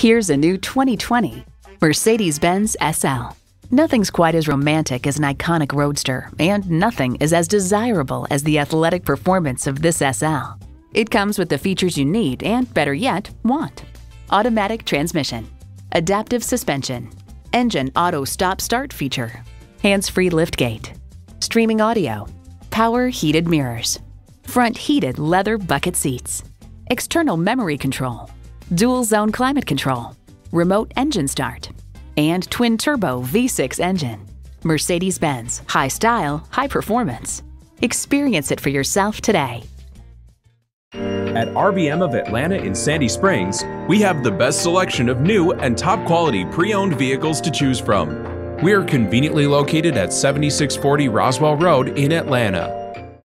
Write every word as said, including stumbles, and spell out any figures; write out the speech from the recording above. Here's a new twenty twenty Mercedes-Benz S L. Nothing's quite as romantic as an iconic roadster, and nothing is as desirable as the athletic performance of this S L. It comes with the features you need and, better yet, want. Automatic transmission, adaptive suspension, engine auto stop-start feature, hands-free liftgate, streaming audio, power heated mirrors, front heated leather bucket seats, external memory control, dual zone climate control, remote engine start, and twin turbo V six engine. Mercedes-Benz, high style, high performance. Experience it for yourself today. At R B M of Atlanta in Sandy Springs, we have the best selection of new and top quality pre-owned vehicles to choose from. We are conveniently located at seventy-six forty Roswell Road in Atlanta.